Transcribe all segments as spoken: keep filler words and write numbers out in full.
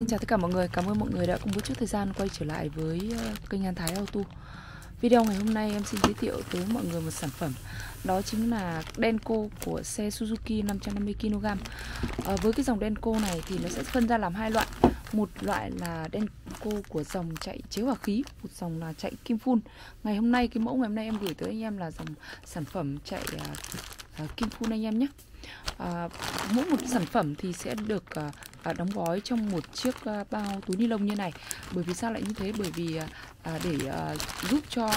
Xin chào tất cả mọi người, cảm ơn mọi người đã cùng một chút thời gian quay trở lại với kênh An Thái Auto. Video ngày hôm nay em xin giới thiệu tới mọi người một sản phẩm, đó chính là Denso của xe Suzuki năm trăm năm mươi ki lô gam. à, Với cái dòng Denso này thì nó sẽ phân ra làm hai loại. Một loại là Denso của dòng chạy chế hỏa khí, một dòng là chạy kim phun. Ngày hôm nay, cái mẫu ngày hôm nay em gửi tới anh em là dòng sản phẩm chạy uh, kim phun anh em nhé. À, mỗi một sản phẩm thì sẽ được à, đóng gói trong một chiếc à, bao túi ni lông như này. Bởi vì sao lại như thế? Bởi vì à, để à, giúp cho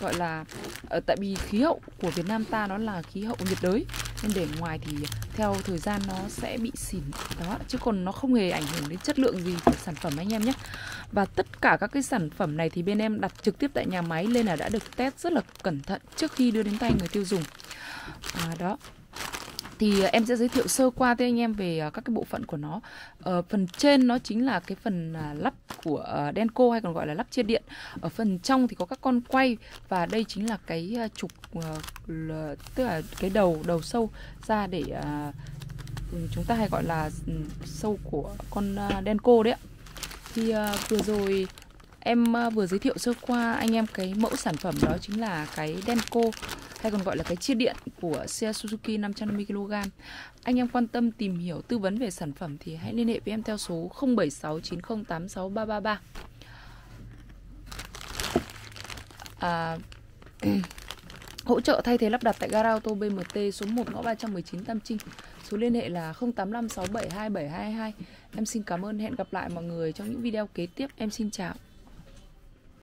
gọi là à, tại vì khí hậu của Việt Nam ta nó là khí hậu nhiệt đới, nên để ngoài thì theo thời gian nó sẽ bị xỉn đó, chứ còn nó không hề ảnh hưởng đến chất lượng gì của sản phẩm anh em nhé. Và tất cả các cái sản phẩm này thì bên em đặt trực tiếp tại nhà máy, nên là đã được test rất là cẩn thận trước khi đưa đến tay người tiêu dùng. à, Đó thì em sẽ giới thiệu sơ qua tới anh em về các cái bộ phận của nó. Ở phần trên nó chính là cái phần lắp của Denso, hay còn gọi là lắp chia điện. Ở phần trong thì có các con quay, và đây chính là cái trục, tức là cái đầu đầu sâu ra để chúng ta hay gọi là sâu của con Denso đấy ạ. Thì vừa rồi em vừa giới thiệu sơ qua anh em cái mẫu sản phẩm, đó chính là cái Denso, hay còn gọi là cái chia điện của xe Suzuki năm trăm năm mươi ki lô gam. Anh em quan tâm tìm hiểu tư vấn về sản phẩm thì hãy liên hệ với em theo số không bảy sáu chín không tám sáu ba ba ba. à, Hỗ trợ thay thế lắp đặt tại Garauto bê em tê số một ngõ ba trăm mười chín Tam Trinh. Số liên hệ là không tám năm sáu bảy hai bảy hai hai. Em xin cảm ơn, hẹn gặp lại mọi người trong những video kế tiếp. Em xin chào.